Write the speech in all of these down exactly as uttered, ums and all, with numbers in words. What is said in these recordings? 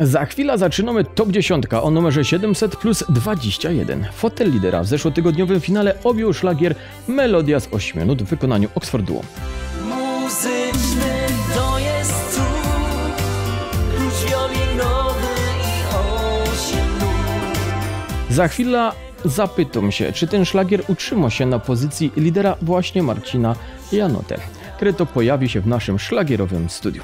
Za chwilę zaczynamy top dziesięć o numerze siedemset plus dwadzieścia jeden. Fotel lidera w zeszłotygodniowym finale objął szlagier Melodia z ośmiu minut w wykonaniu Oxford Duo. Muzyczny to jest cud, klucz nowy i osiem minut. Za chwilę zapytam się, czy ten szlagier utrzyma się na pozycji lidera właśnie Marcina Janotę, który to pojawi się w naszym szlagierowym studiu.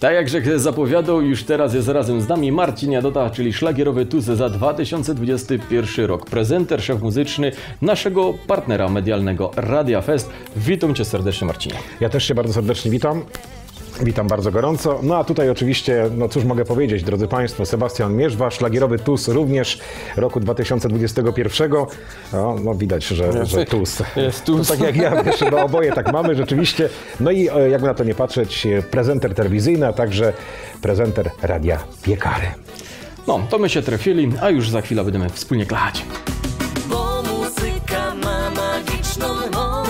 Tak jak Grzegorz zapowiadał, już teraz jest razem z nami Marcin Janota, czyli szlagierowy tuz za dwa tysiące dwudziesty pierwszy rok. Prezenter, szef muzyczny naszego partnera medialnego Radia Fest. Witam Cię serdecznie, Marcinie. Ja też się bardzo serdecznie witam. Witam bardzo gorąco. No a tutaj oczywiście, no cóż mogę powiedzieć, drodzy Państwo, Sebastian Mierzwa, szlagierowy tuz również roku dwa tysiące dwudziestego pierwszego. No, no widać, że, że tuz. Jest tuz. To tak jak ja, wiesz, no oboje tak mamy rzeczywiście. No i jakby na to nie patrzeć, prezenter telewizyjny, a także prezenter Radia Piekary. No, to my się trafili, a już za chwilę będziemy wspólnie klachać. Bo muzyka ma magiczną moc.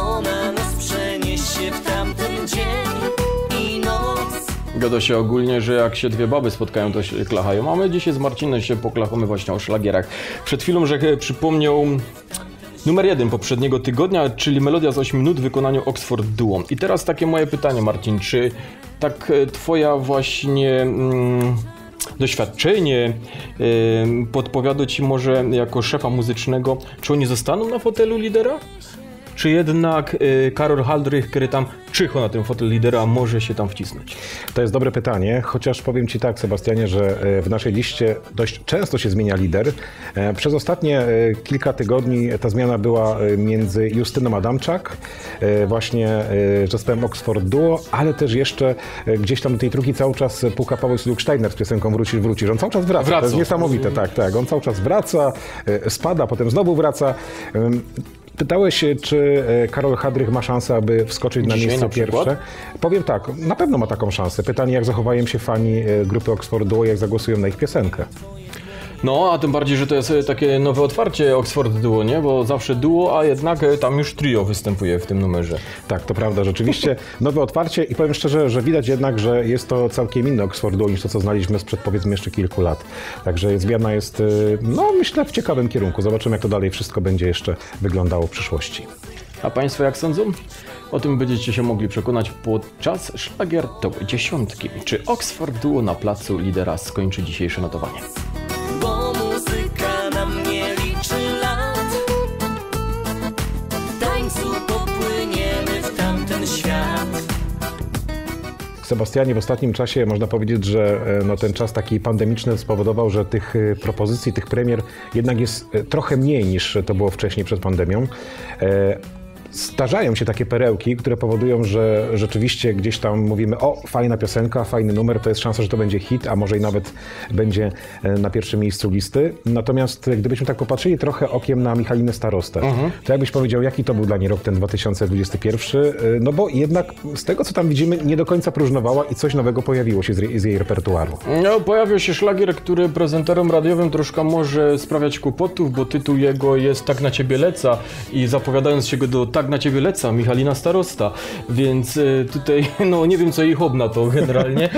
Ona nas przeniesie w tamten dzień i noc. Gada się ogólnie, że jak się dwie baby spotkają, to się klachają. A my dzisiaj z Marcinem się poklachamy właśnie o szlagierach. Przed chwilą, że przypomniał... Numer jeden poprzedniego tygodnia, czyli melodia z ośmiu minut w wykonaniu Oxford Duo. I teraz takie moje pytanie, Marcin, czy tak twoja właśnie mm, doświadczenie y, podpowiada ci może jako szefa muzycznego, czy oni zostaną na fotelu lidera? Czy jednak y, Karol Hadrych, który tam czyha na tym fotelu lidera, może się tam wcisnąć? To jest dobre pytanie, chociaż powiem ci tak, Sebastianie, że w naszej liście dość często się zmienia lider. Przez ostatnie kilka tygodni ta zmiana była między Justyną Adamczak, właśnie zespołem Oxford Duo, ale też jeszcze gdzieś tam do tej trójki cały czas puka Paweł Luksteiner z piosenką Wrócisz, wrócisz. On cały czas wraca, wraca. To jest niesamowite, tak, tak. On cały czas wraca, spada, potem znowu wraca. Pytałeś, czy Karol Hadrych ma szansę, aby wskoczyć na miejsce pierwsze? Powiem tak, na pewno ma taką szansę. Pytanie, jak zachowają się fani grupy Oxford Duo, jak zagłosują na ich piosenkę. No, a tym bardziej, że to jest takie nowe otwarcie Oxford Duo, nie? Bo zawsze duo, a jednak tam już trio występuje w tym numerze. Tak, to prawda, rzeczywiście. Nowe otwarcie i powiem szczerze, że widać jednak, że jest to całkiem inne Oxford Duo niż to, co znaliśmy sprzed, powiedzmy, jeszcze kilku lat. Także zmiana jest, no myślę, w ciekawym kierunku. Zobaczymy, jak to dalej wszystko będzie jeszcze wyglądało w przyszłości. A Państwo jak sądzą? O tym będziecie się mogli przekonać podczas Szlagier Top dziesiątki. Czy Oxford Duo na placu lidera skończy dzisiejsze notowanie? Bo muzyka nam nie liczy lat. W tańcu popłyniemy w tamten świat. Sebastianie, w ostatnim czasie można powiedzieć, że no, ten czas taki pandemiczny spowodował, że tych propozycji, tych premier jednak jest trochę mniej niż to było wcześniej przed pandemią. Zdarzają się takie perełki, które powodują, że rzeczywiście gdzieś tam mówimy, o, fajna piosenka, fajny numer, to jest szansa, że to będzie hit, a może i nawet będzie na pierwszym miejscu listy. Natomiast gdybyśmy tak popatrzyli trochę okiem na Michalinę Starostę, mhm. to jakbyś powiedział, jaki to był dla niej rok ten dwa tysiące dwudziesty pierwszy? No bo jednak z tego, co tam widzimy, nie do końca próżnowała i coś nowego pojawiło się z jej repertuaru. No, pojawił się szlagier, który prezenterom radiowym troszkę może sprawiać kłopotów, bo tytuł jego jest Tak na ciebie leca i zapowiadając się go do Tak na ciebie leca, Michalina Starosta, więc tutaj no nie wiem, co ich obna to generalnie,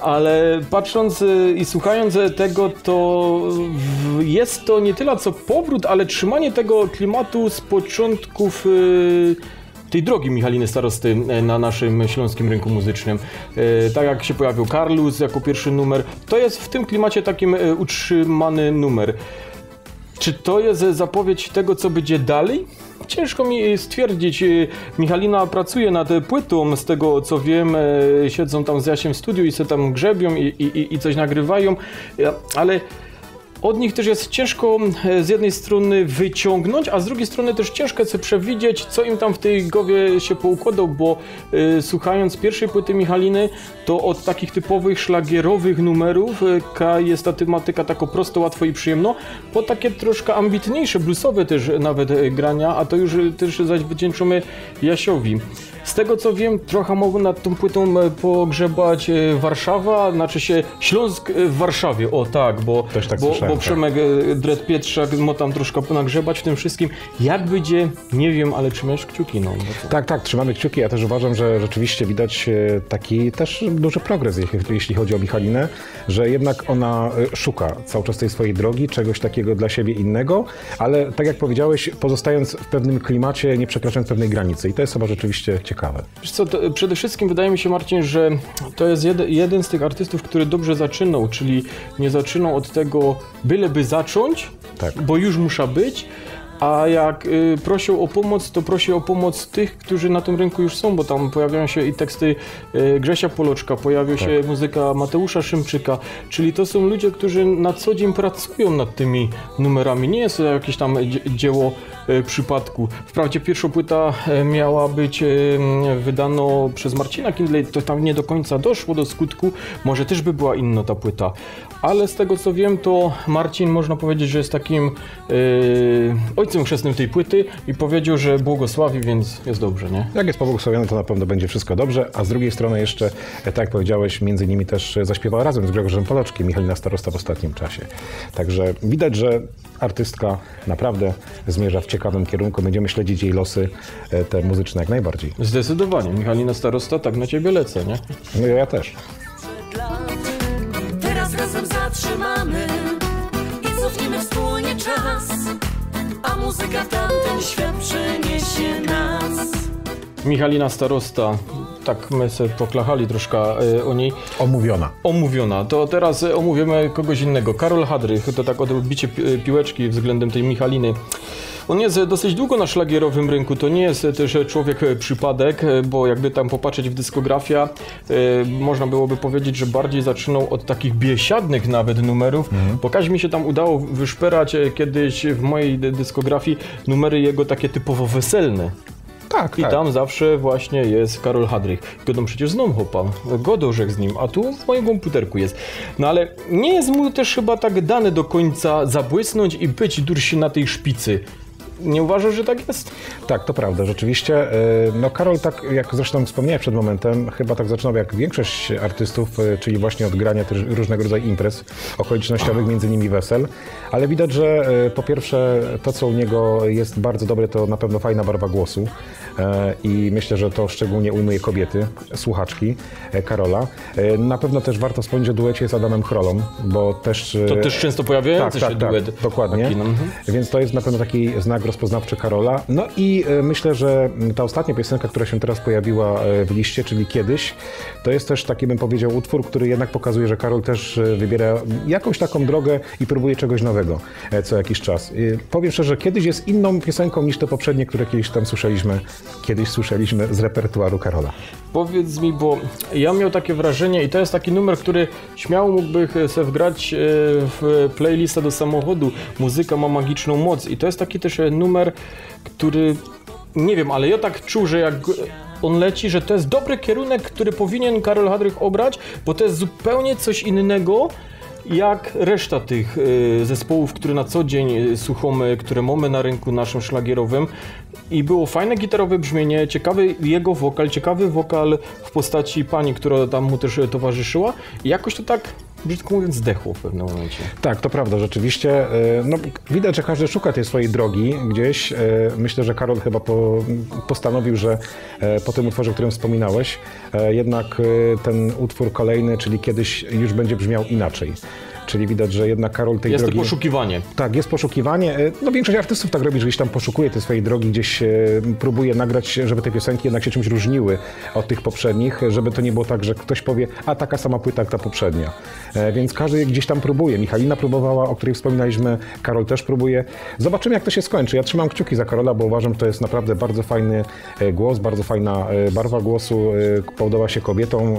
ale patrząc i słuchając tego, to jest to nie tyle co powrót, ale trzymanie tego klimatu z początków tej drogi Michaliny Starosty na naszym śląskim rynku muzycznym. Tak jak się pojawił Karlus jako pierwszy numer, to jest w tym klimacie takim utrzymany numer. Czy to jest zapowiedź tego, co będzie dalej? Ciężko mi stwierdzić. Michalina pracuje nad płytą, z tego co wiem, siedzą tam z Jasiem w studiu i se tam grzebią i, i, i coś nagrywają, ale od nich też jest ciężko z jednej strony wyciągnąć, a z drugiej strony też ciężko sobie przewidzieć, co im tam w tej głowie się poukładał, bo y, słuchając pierwszej płyty Michaliny, to od takich typowych szlagierowych numerów y, ka jest ta tematyka taka prosto, łatwo i przyjemno, po takie troszkę ambitniejsze, bluesowe też nawet y, grania, a to już y, też zaś wdzięczymy Jasiowi. Z tego co wiem, trochę mogą nad tą płytą pogrzebać y, Warszawa, znaczy się Śląsk w Warszawie, o tak, bo... Też tak bo słyszałem. Bo Przemek Dred Pietrzak ma tam troszkę ponagrzebać w tym wszystkim. Jak będzie, nie wiem, ale trzymasz kciuki. No, tak, tak, trzymamy kciuki. Ja też uważam, że rzeczywiście widać taki też duży progres, jeśli chodzi o Michalinę, że jednak ona szuka cały czas tej swojej drogi, czegoś takiego dla siebie innego, ale tak jak powiedziałeś, pozostając w pewnym klimacie, nie przekraczając pewnej granicy. I to jest chyba rzeczywiście ciekawe. Wiesz co, to przede wszystkim wydaje mi się, Marcin, że to jest jedy, jeden z tych artystów, który dobrze zaczynał, czyli nie zaczynał od tego, byleby zacząć, tak. Bo już muszę być, a jak y, prosił o pomoc, to prosił o pomoc tych, którzy na tym rynku już są, bo tam pojawiają się i teksty y, Grzesia Poloczka, pojawiła tak. się muzyka Mateusza Szymczyka, czyli to są ludzie, którzy na co dzień pracują nad tymi numerami, nie jest to jakieś tam dzieło y, przypadku. Wprawdzie pierwsza płyta miała być y, wydano przez Marcina Kindlej, to tam nie do końca doszło do skutku, może też by była inna ta płyta. Ale z tego co wiem, to Marcin można powiedzieć, że jest takim y, ojcem chrzestnym tej płyty i powiedział, że błogosławi, więc jest dobrze, nie? Jak jest pobłogosławiony, to na pewno będzie wszystko dobrze, a z drugiej strony jeszcze, tak jak powiedziałeś, między nimi też zaśpiewała razem z Grzegorzem Poloczkiem Michalina Starosta w ostatnim czasie. Także widać, że artystka naprawdę zmierza w ciekawym kierunku. Będziemy śledzić jej losy te muzyczne jak najbardziej. Zdecydowanie. Michalina Starosta, tak na ciebie lecę, nie? No ja też. Teraz razem zatrzymamy i cofniemy wspólnie czas, a muzyka w tamten świat przeniesie nas. Michalina Starosta, tak my sobie poklachali troszkę o niej. Omówiona. Omówiona. To teraz omówimy kogoś innego. Karol Hadrych, to tak odbicie piłeczki względem tej Michaliny. On jest dosyć długo na szlagierowym rynku, to nie jest też człowiek przypadek, bo jakby tam popatrzeć w dyskografię, można byłoby powiedzieć, że bardziej zaczynał od takich biesiadnych nawet numerów, mhm. bo kaś mi się tam udało wyszperać kiedyś w mojej dyskografii numery jego takie typowo weselne. Tak, I tak. tam zawsze właśnie jest Karol Hadrych. Godą przecież znam hopa, godorzek z nim, a tu w moim komputerku jest. No ale nie jest mu też chyba tak dane do końca zabłysnąć i być dursi na tej szpicy. Nie uważasz, że tak jest? Tak, to prawda, rzeczywiście. No Karol, tak jak zresztą wspomniałem przed momentem, chyba tak zaczynał jak większość artystów, czyli właśnie od grania też różnego rodzaju imprez okolicznościowych, między nimi wesel. Ale widać, że po pierwsze to, co u niego jest bardzo dobre, to na pewno fajna barwa głosu. I myślę, że to szczególnie ujmuje kobiety, słuchaczki Karola. Na pewno też warto wspomnieć o duecie z Adamem Chrolą, bo też... To też często pojawiający tak, się tak, duet. Tak, dokładnie. Taki, no. Więc to jest na pewno taki znak rozpoznawczy Karola. No i myślę, że ta ostatnia piosenka, która się teraz pojawiła w liście, czyli Kiedyś, to jest też taki, bym powiedział, utwór, który jednak pokazuje, że Karol też wybiera jakąś taką drogę i próbuje czegoś nowego co jakiś czas. Powiem szczerze, że Kiedyś jest inną piosenką niż te poprzednie, które kiedyś tam słyszeliśmy. Kiedyś słyszeliśmy z repertuaru Karola. Powiedz mi, bo ja miał takie wrażenie i to jest taki numer, który śmiało mógłby sobie wgrać w playlistę do samochodu. Muzyka ma magiczną moc i to jest taki też numer, który nie wiem, ale ja tak czuł, że jak on leci, że to jest dobry kierunek, który powinien Karol Hadrych obrać, bo to jest zupełnie coś innego jak reszta tych zespołów, które na co dzień słuchamy, które mamy na rynku naszym szlagierowym. I było fajne gitarowe brzmienie, ciekawy jego wokal, ciekawy wokal w postaci pani, która tam mu też towarzyszyła. I jakoś to tak, brzydko mówiąc, zdechło w pewnym momencie. Tak, to prawda, rzeczywiście. No, widać, że każdy szuka tej swojej drogi gdzieś. Myślę, że Karol chyba po, postanowił, że po tym utworze, o którym wspominałeś, jednak ten utwór kolejny, czyli Kiedyś, już będzie brzmiał inaczej. Czyli widać, że jednak Karol tej jest drogi... Jest to poszukiwanie. Tak, jest poszukiwanie. No większość artystów tak robi, że gdzieś tam poszukuje tej swojej drogi, gdzieś próbuje nagrać, żeby te piosenki jednak się czymś różniły od tych poprzednich, żeby to nie było tak, że ktoś powie, a taka sama płyta jak ta poprzednia. Więc każdy gdzieś tam próbuje. Michalina próbowała, o której wspominaliśmy, Karol też próbuje. Zobaczymy, jak to się skończy. Ja trzymam kciuki za Karola, bo uważam, że to jest naprawdę bardzo fajny głos, bardzo fajna barwa głosu, podoba się kobietom.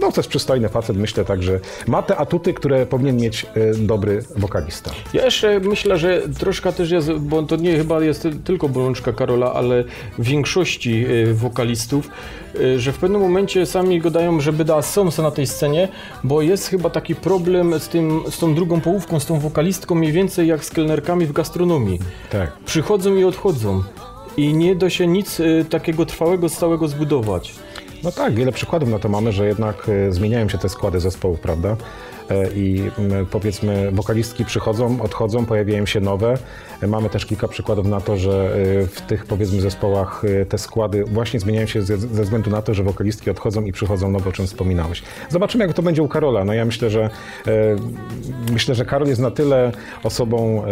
No to jest przystojny facet, myślę, także ma te atuty, które powinien mieć dobry wokalista. Ja jeszcze myślę, że troszkę też jest, bo to nie chyba jest tylko bolączka Karola, ale większości wokalistów, że w pewnym momencie sami go dają, żeby da somsa na tej scenie, bo jest chyba taki problem z, tym, z tą drugą połówką, z tą wokalistką mniej więcej jak z kelnerkami w gastronomii. Tak. Przychodzą i odchodzą i nie da się nic takiego trwałego, stałego zbudować. No tak, wiele przykładów na to mamy, że jednak zmieniają się te składy zespołów, prawda? I powiedzmy wokalistki przychodzą, odchodzą, pojawiają się nowe. Mamy też kilka przykładów na to, że w tych powiedzmy zespołach te składy właśnie zmieniają się ze, ze względu na to, że wokalistki odchodzą i przychodzą nowe, o czym wspominałeś. Zobaczymy, jak to będzie u Karola. No ja myślę, że myślę, że Karol jest na tyle osobą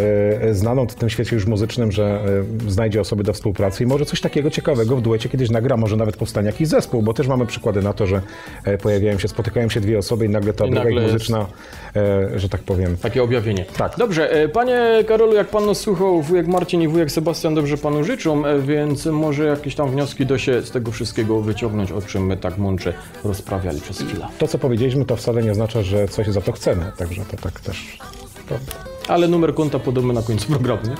znaną w tym świecie już muzycznym, że znajdzie osoby do współpracy i może coś takiego ciekawego w duecie kiedyś nagra, może nawet powstanie jakiś zespół, bo też mamy przykłady na to, że pojawiają się, spotykają się dwie osoby i nagle ta druga ich muzyczna, że tak powiem. Takie objawienie. Tak. Dobrze, panie Karolu, jak pan nas słuchał, wujek Marcin i wujek Sebastian dobrze panu życzą, więc może jakieś tam wnioski do się z tego wszystkiego wyciągnąć, o czym my tak mądrze rozprawiali przez chwilę. To, co powiedzieliśmy, to wcale nie oznacza, że coś za to chcemy, także to tak też. To... Ale numer konta podobny na końcu programu, nie?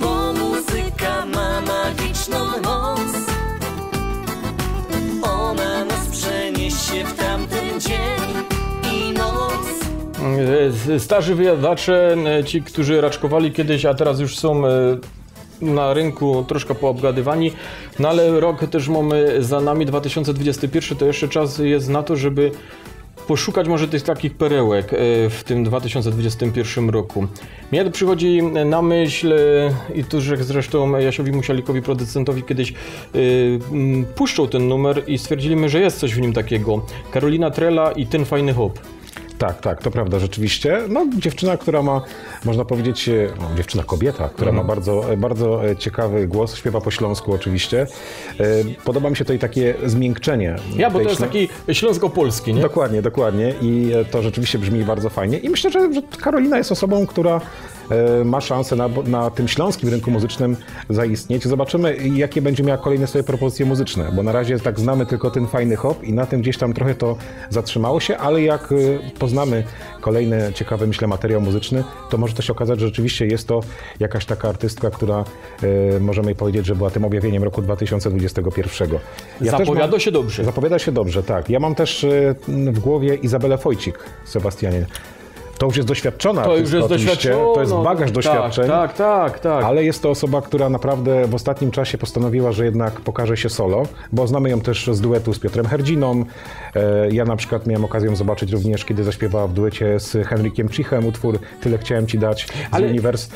Bo muzyka ma magiczną moc, ona nas przeniesie w tamten dzień i noc. Starzy wyjadacze, ci, którzy raczkowali kiedyś, a teraz już są na rynku troszkę poobgadywani, no ale rok też mamy za nami, dwa tysiące dwudziesty pierwszy, to jeszcze czas jest na to, żeby poszukać może tych takich perełek w tym dwa tysiące dwudziestym pierwszym roku. Mnie przychodzi na myśl, i tu zresztą Jasiowi Musiałikowi, producentowi, kiedyś puszczą ten numer i stwierdziliśmy, że jest coś w nim takiego. Karolina Trela i Ten fajny hop. Tak, tak, to prawda, rzeczywiście. No, dziewczyna, która ma, można powiedzieć, no, dziewczyna, kobieta, która mm. ma bardzo, bardzo ciekawy głos, śpiewa po śląsku oczywiście. Podoba mi się tutaj takie zmiękczenie. Ja, bo to jest śl... taki śląsko-polski, nie? Dokładnie, dokładnie. I to rzeczywiście brzmi bardzo fajnie. I myślę, że, że Karolina jest osobą, która ma szansę na, na tym śląskim rynku muzycznym zaistnieć. Zobaczymy, jakie będzie miała kolejne swoje propozycje muzyczne, bo na razie tak znamy tylko Ten fajny hop i na tym gdzieś tam trochę to zatrzymało się, ale jak poznamy kolejny ciekawy, myślę, materiał muzyczny, to może to się okazać, że rzeczywiście jest to jakaś taka artystka, która e, możemy powiedzieć, że była tym objawieniem roku dwa tysiące dwudziestego pierwszego. Ja zapowiada mam, się dobrze. Zapowiada się dobrze, tak. Ja mam też w głowie Izabelę Fojcik, Sebastianie. To już jest doświadczona to już jest doświadczona, to jest bagaż doświadczeń, tak, tak, tak, ale jest to osoba, która naprawdę w ostatnim czasie postanowiła, że jednak pokaże się solo, bo znamy ją też z duetu z Piotrem Herdziną. Ja na przykład miałem okazję ją zobaczyć również, kiedy zaśpiewała w duecie z Henrykiem Cichem utwór Tyle chciałem ci dać z Uniwers.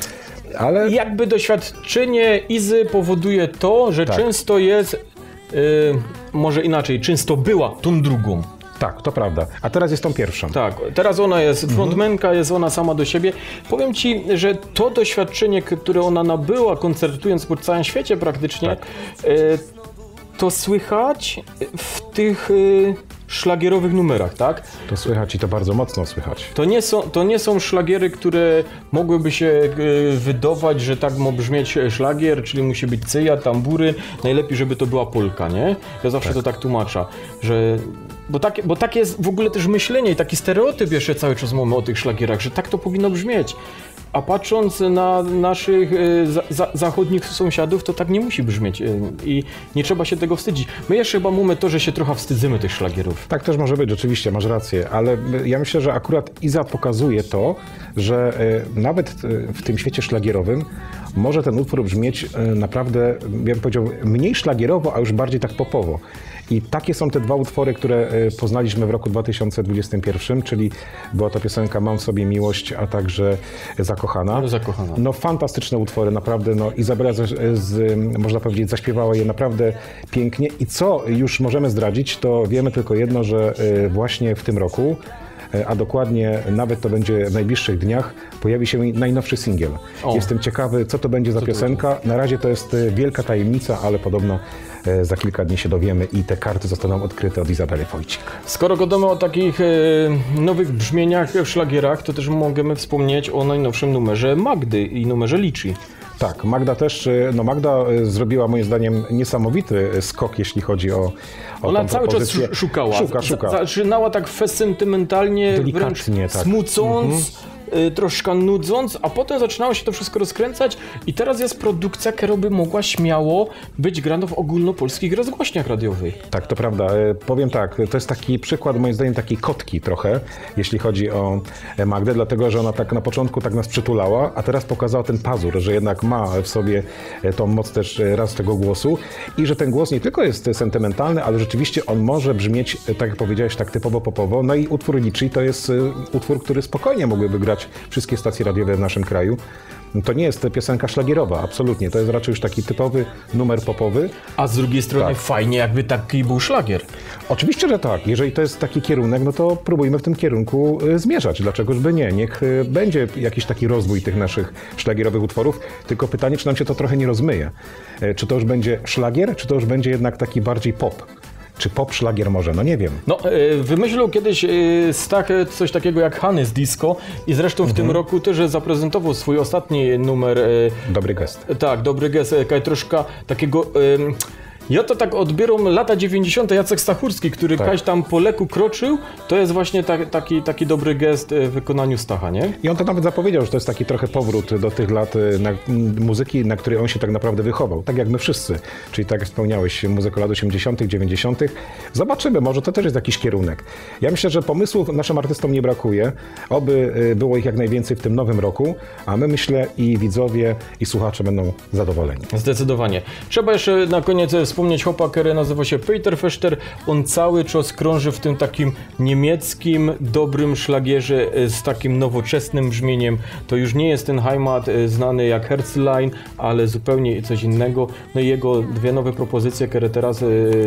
Ale jakby doświadczenie Izy powoduje to, że tak. często jest, yy, może inaczej, często była tą drugą. Tak, to prawda. A teraz jest tą pierwszą. Tak, teraz ona jest frontmenka, mhm. jest ona sama do siebie. Powiem ci, że to doświadczenie, które ona nabyła, koncertując po całym świecie praktycznie, tak. to słychać w tych szlagierowych numerach, tak? To słychać i to bardzo mocno słychać. To nie są, to nie są szlagiery, które mogłyby się wydawać, że tak ma brzmieć szlagier, czyli musi być cyja, tambury, najlepiej, żeby to była polka, nie? Ja zawsze tak. to tak tłumaczę, że... Bo takie, bo takie jest w ogóle też myślenie i taki stereotyp jeszcze cały czas mamy o tych szlagierach, że tak to powinno brzmieć. A patrząc na naszych y, za, za, zachodnich sąsiadów, to tak nie musi brzmieć y, i nie trzeba się tego wstydzić. My jeszcze chyba mamy to, że się trochę wstydzimy tych szlagierów. Tak też może być, oczywiście, masz rację, ale ja myślę, że akurat Iza pokazuje to, że y, nawet y, w tym świecie szlagierowym może ten utwór brzmieć y, naprawdę, ja bym powiedział, mniej szlagierowo, a już bardziej tak popowo. I takie są te dwa utwory, które poznaliśmy w roku dwa tysiące dwudziestym pierwszym, czyli była to piosenka Mam w sobie miłość, a także Zakochana. Zakochana. No fantastyczne utwory, naprawdę. No, Izabela, z, z, można powiedzieć, zaśpiewała je naprawdę pięknie. I co już możemy zdradzić, to wiemy tylko jedno, że właśnie w tym roku, a dokładnie nawet to będzie w najbliższych dniach, pojawi się najnowszy singiel. O. Jestem ciekawy, co to będzie za co piosenka. Na razie to jest wielka tajemnica, ale podobno za kilka dni się dowiemy i te karty zostaną odkryte od Izabeli Fojcik. Skoro gadamy o takich nowych brzmieniach w szlagierach, to też możemy wspomnieć o najnowszym numerze Magdy i numerze Liczy. Tak, Magda też, no Magda zrobiła moim zdaniem niesamowity skok, jeśli chodzi o, o Ona cały propozycję. czas szukała. Szuka, szuka. Zaczynała tak sentymentalnie, delikatnie, wręcz tak. smucąc. Mhm. troszkę nudząc, a potem zaczynało się to wszystko rozkręcać i teraz jest produkcja, która by mogła śmiało być grana w ogólnopolskich rozgłośniach radiowych. Tak, to prawda. Powiem tak, to jest taki przykład, moim zdaniem, takiej kotki trochę, jeśli chodzi o Magdę, dlatego, że ona tak na początku tak nas przytulała, a teraz pokazała ten pazur, że jednak ma w sobie tą moc też raz tego głosu i że ten głos nie tylko jest sentymentalny, ale rzeczywiście on może brzmieć, tak jak powiedziałeś, tak typowo popowo. No i utwór Liczy to jest utwór, który spokojnie mógłby grać wszystkie stacje radiowe w naszym kraju. To nie jest piosenka szlagierowa, absolutnie. To jest raczej już taki typowy numer popowy. A z drugiej strony tak. fajnie, jakby taki był szlagier. Oczywiście, że tak. Jeżeli to jest taki kierunek, no to próbujmy w tym kierunku zmierzać. Dlaczegożby nie? Niech będzie jakiś taki rozwój tych naszych szlagierowych utworów. Tylko pytanie, czy nam się to trochę nie rozmyje. Czy to już będzie szlagier, czy to już będzie jednak taki bardziej pop? Czy pop szlagier może? No nie wiem. No, wymyślił kiedyś Stach coś takiego jak Hany z disco i zresztą w mhm. tym roku też zaprezentował swój ostatni numer. Dobry gest. Tak, dobry gest. Troszkę takiego Ja to tak odbieram lata dziewięćdziesiąte. Jacek Stachurski, który tak. kaś tam po leku kroczył, to jest właśnie ta, taki, taki dobry gest w wykonaniu Stacha, nie? I on to nawet zapowiedział, że to jest taki trochę powrót do tych lat na, muzyki, na której on się tak naprawdę wychował. Tak jak my wszyscy. Czyli tak jak wspomniałeś, muzyka lat osiemdziesiątych, dziewięćdziesiątych. Zobaczymy, może to też jest jakiś kierunek. Ja myślę, że pomysłów naszym artystom nie brakuje. Oby było ich jak najwięcej w tym nowym roku, a my myślę i widzowie, i słuchacze będą zadowoleni. Zdecydowanie. Trzeba jeszcze na koniec wspomnieć chłopa, który nazywa się Peter Fechter. On cały czas krąży w tym takim niemieckim, dobrym szlagierze z takim nowoczesnym brzmieniem. To już nie jest ten Heimat znany jak Herzlein, ale zupełnie coś innego. No i jego dwie nowe propozycje, które teraz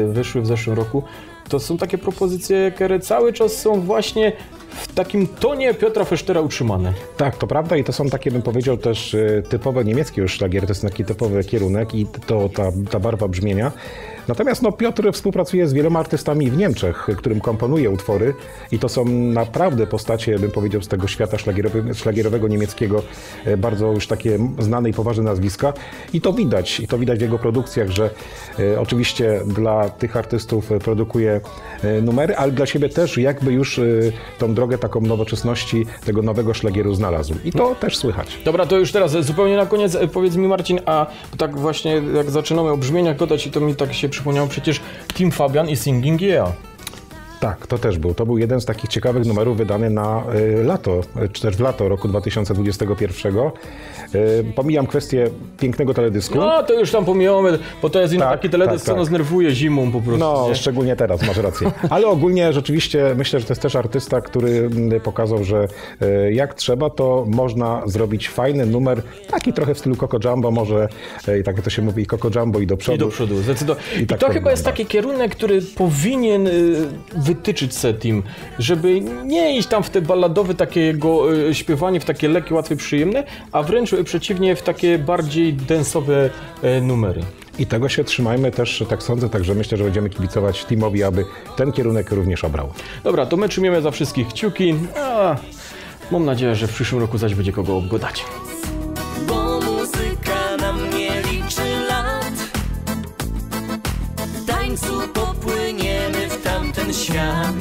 wyszły w zeszłym roku, to są takie propozycje, które cały czas są właśnie w takim tonie Piotra Fechtera utrzymane. Tak, to prawda i to są takie, bym powiedział, też typowe niemieckie już szlagiery, to jest taki typowy kierunek i to ta, ta barwa brzmienia. Natomiast no, Piotr współpracuje z wieloma artystami w Niemczech, którym komponuje utwory i to są naprawdę postacie, bym powiedział, z tego świata szlagierowego, szlagierowego niemieckiego, bardzo już takie znane i poważne nazwiska i to widać, i to widać w jego produkcjach, że e, oczywiście dla tych artystów produkuje e, numery, ale dla siebie też jakby już e, tą drogę taką nowoczesności tego nowego szlagieru znalazł i to no. też słychać. Dobra, to już teraz zupełnie na koniec powiedz mi, Marcin, a tak właśnie jak zaczynamy o brzmieniach gadać i to mi tak się przypomniał przecież Team Fabian i Singing Yeah. Tak, to też był. To był jeden z takich ciekawych numerów wydany na y, lato, czy też w lato roku dwa tysiące dwudziestego pierwszego. Y, pomijam kwestię pięknego teledysku. No, to już tam pomijamy, bo to jest tak, taki teledysk, tak, co tak. nas nerwuje zimą po prostu. No, nie? Szczególnie teraz, masz rację. Ale ogólnie rzeczywiście myślę, że to jest też artysta, który pokazał, że y, jak trzeba, to można zrobić fajny numer, taki trochę w stylu Coco Jumbo może, i y, tak to się mówi, i Coco Jumbo i do przodu. I do przodu, zdecydowanie. I, I tak to, to chyba jest taki kierunek, który powinien y, wy tyczyć se team, żeby nie iść tam w te balladowe takie jego y, śpiewanie, w takie lekkie, łatwe, przyjemne, a wręcz y, przeciwnie w takie bardziej densowe y, numery. I tego się trzymajmy też, tak sądzę, także myślę, że będziemy kibicować teamowi, aby ten kierunek również obrał. Dobra, to my trzymiemy za wszystkich kciuki, a mam nadzieję, że w przyszłym roku zaś będzie kogo obgadać. Bo muzyka na mnie liczy lat, tańcu popłyniemy w tamten świat.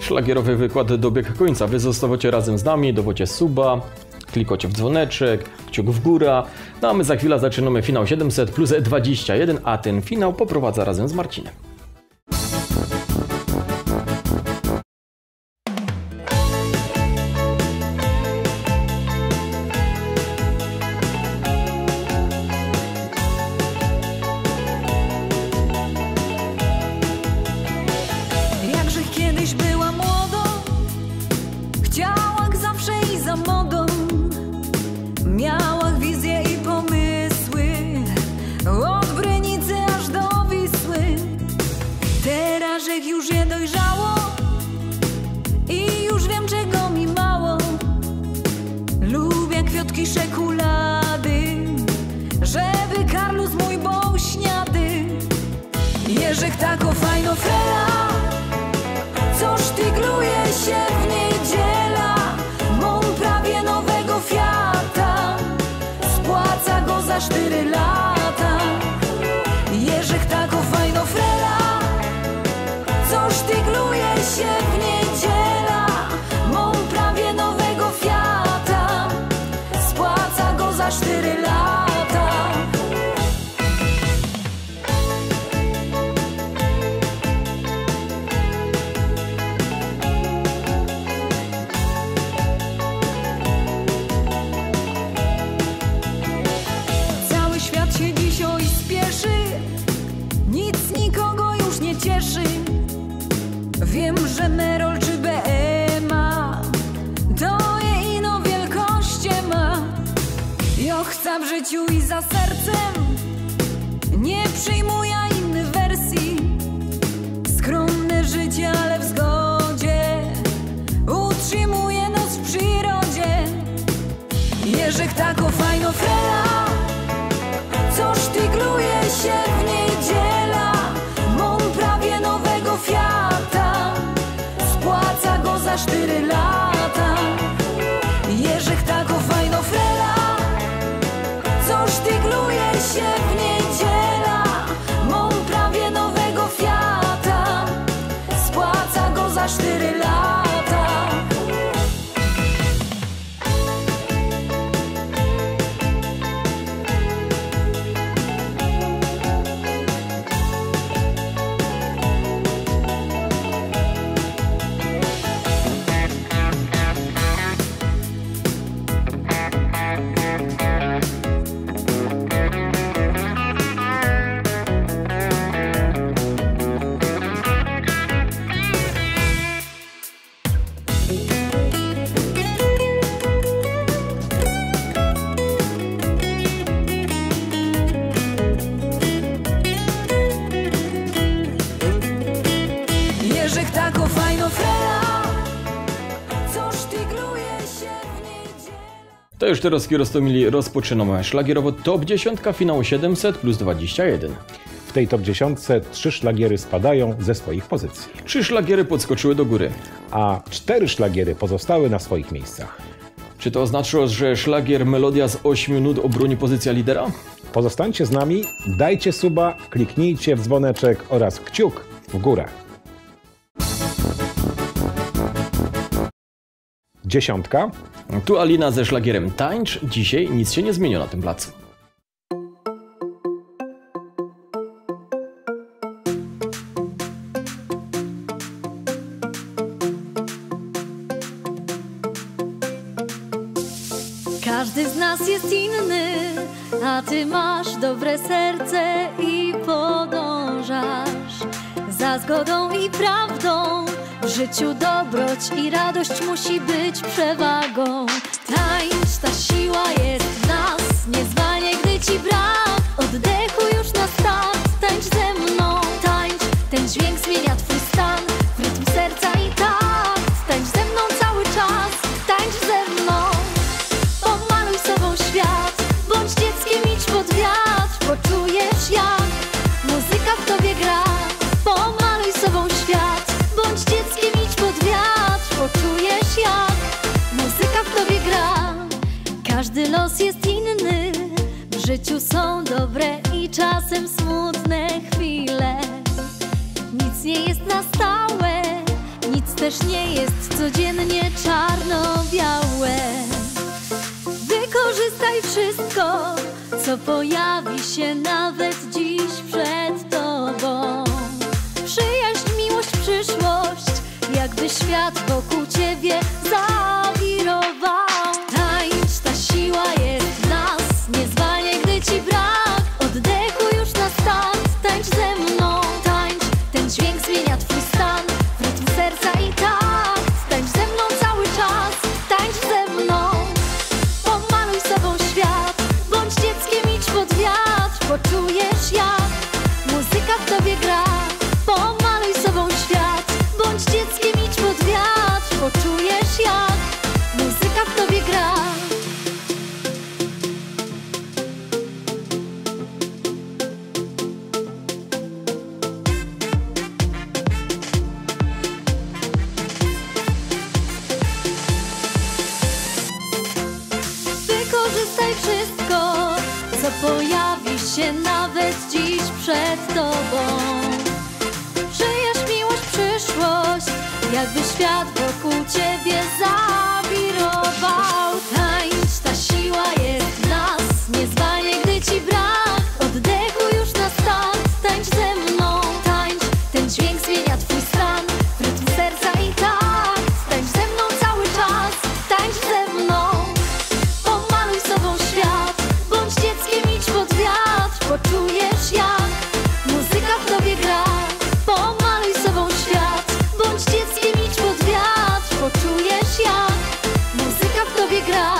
Szlagierowy wykład dobiegł końca. Wy zostawiacie razem z nami, dowodzie suba, klikocie w dzwoneczek, kciuk w górę. No a my za chwilę zaczynamy finał siedemset plus dwadzieścia jeden, a ten finał poprowadza razem z Marcinem. Jerzy Kłako, fajno frela, co sztygluje się w niedzielę. To już teraz Kierostomili rozpoczynamy szlagierowo top dziesięć finału siedemset plus dwadzieścia jeden. W tej top dziesięć trzy szlagiery spadają ze swoich pozycji. Trzy szlagiery podskoczyły do góry. A cztery szlagiery pozostały na swoich miejscach. Czy to oznacza, że szlagier Melodia z ośmiu nut obroni pozycję lidera? Pozostańcie z nami, dajcie suba, kliknijcie w dzwoneczek oraz kciuk w górę. Dziesiątka. Tu Alina ze szlagierem Tańcz. Dzisiaj nic się nie zmieniło na tym placu. Każdy z nas jest inny, a ty masz dobre serce i podążasz za zgodą i prawdą. W życiu dobroć i radość musi być przewagą. Tańcz, ta siła jest w nas, nie zwalnie, gdy ci brak oddechu już na start. Tańcz ze mną, tańcz, ten dźwięk zmienia twój stan, rytm serca i tak. Tańcz ze mną cały czas, tańcz ze mną. Pomaluj sobą świat, bądź dzieckiem, idź pod wiatr. Poczujesz jak muzyka w tobie gra. Pomaluj sobą świat, bądź dzieckiem, idź pod wiatr. Poczujesz jak muzyka w tobie gra. Każdy los jest inny, w życiu są dobre i czasem smutne chwile. Nic nie jest na stałe, nic też nie jest codziennie czarno-białe. Wykorzystaj wszystko, co pojawi się nawet dziś przed tobą. Przyjaźń, miłość, przyszłość, jakby świat wokół ciebie zawirował. Tańcz, ta siła jest w nas, nie zwalnie, gdy ci brak oddechu już na start. Tańcz ze mną, tańcz, ten dźwięk zmienia twój stan, rytm serca i tak. Tańcz ze mną cały czas, tańcz ze mną. Pomaluj sobą świat, bądź dzieckiem, idź pod wiatr. Poczujesz jak muzyka w tobie gra. Pomaluj sobą świat, bądź dzieckiem, idź pod wiatr. Poczujesz jak muzyka w tobie gra. Wykorzystaj wszystko, co pojawi się nawet dziś przed tobą. Jakby świat wokół ciebie zawirował. Tańcz, ta siła jest w nas, nie zwalnie, gdy ci brak oddechu już na start. Tańcz ze mną, tańcz, ten dźwięk zmienia twój stan, rytm serca i tak. Tańcz ze mną cały czas, tańcz ze mną. Pomaluj sobą świat, bądź dzieckiem, idź pod wiatr. Poczujesz jak muzyka w tobie gra. Pomaluj sobą świat, bądź dzieckiem, pod wiatr, poczujesz jak muzyka w tobie gra.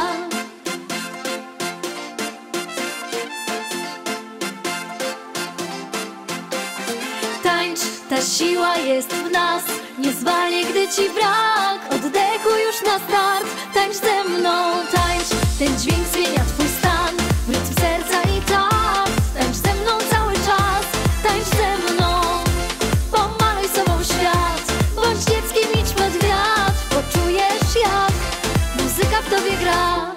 Tańcz, ta siła jest w nas, nie zwalnie, gdy ci brak oddechu już na start. Tańcz ze mną, tańcz, ten dźwięk zmienia twój stan, rytm serca i tak. Tańcz ze mną cały czas, tańcz ze mną. Pomaluj sobą świat, bądź dzieckiem, idź pod wiatr. Poczujesz jak muzyka w tobie gra.